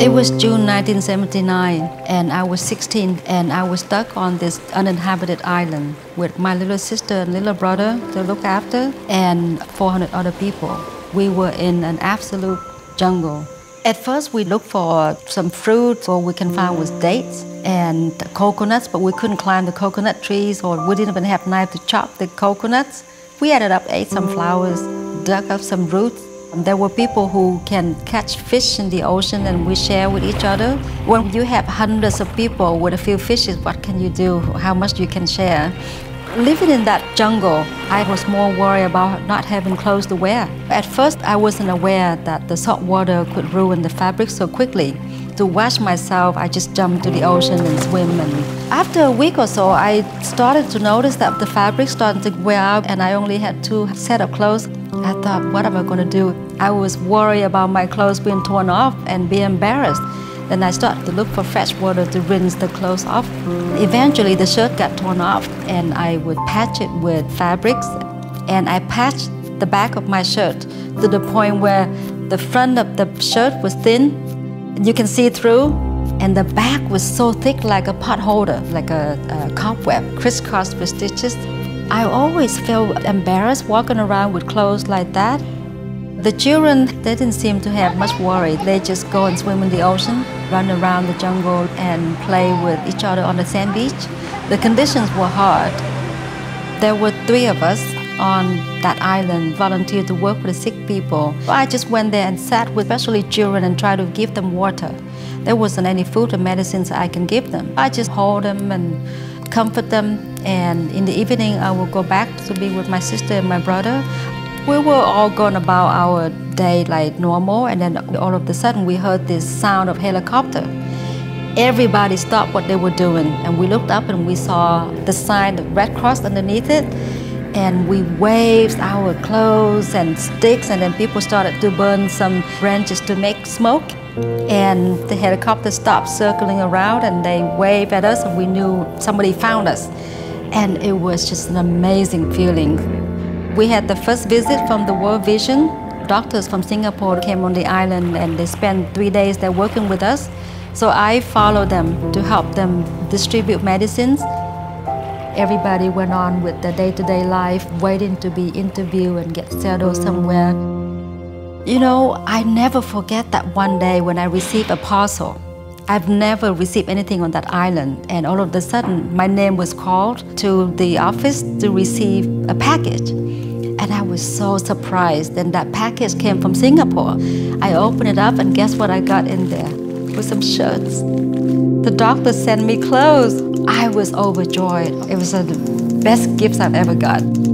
It was June 1979, and I was 16, and I was stuck on this uninhabited island with my little sister and little brother to look after, and 400 other people. We were in an absolute jungle. At first, we looked for some fruit, or we can find was dates and coconuts, but we couldn't climb the coconut trees, or we didn't even have knife to chop the coconuts. We ended up ate some flowers, dug up some roots. There were people who can catch fish in the ocean, and we share with each other. When you have hundreds of people with a few fishes, what can you do? How much you can share? Living in that jungle, I was more worried about not having clothes to wear. At first, I wasn't aware that the salt water could ruin the fabric so quickly. To wash myself, I just jumped to the ocean and swim. And after a week or so, I started to notice that the fabric started to wear out, and I only had 2 sets of clothes. I thought, what am I going to do? I was worried about my clothes being torn off and being embarrassed. Then I started to look for fresh water to rinse the clothes off. Eventually, the shirt got torn off, and I would patch it with fabrics. And I patched the back of my shirt to the point where the front of the shirt was thin. You can see through, and the back was so thick, like a potholder, like a cobweb, crisscrossed with stitches. I always felt embarrassed walking around with clothes like that. The children, they didn't seem to have much worry. They just go and swim in the ocean, run around the jungle, and play with each other on the sand beach. The conditions were hard. There were 3 of us on that island, volunteered to work with the sick people. I just went there and sat with especially children and tried to give them water. There wasn't any food or medicines I can give them. I just hold them and comfort them. And in the evening, I will go back to be with my sister and my brother. We were all going about our day like normal, and then all of a sudden we heard this sound of helicopter. Everybody stopped what they were doing, and we looked up and we saw the sign of Red Cross underneath it, and we waved our clothes and sticks, and then people started to burn some branches to make smoke. And the helicopter stopped circling around, and they waved at us, and we knew somebody found us. And it was just an amazing feeling. We had the first visit from the World Vision. Doctors from Singapore came on the island, and they spent 3 days there working with us. So I followed them to help them distribute medicines. Everybody went on with their day-to-day life, waiting to be interviewed and get settled somewhere. You know, I never forget that one day when I received a parcel. I've never received anything on that island, and all of a sudden my name was called to the office to receive a package. And I was so surprised, and that package came from Singapore. I opened it up, and guess what I got in there? It was some shirts. The doctor sent me clothes. I was overjoyed. It was the best gift I've ever got.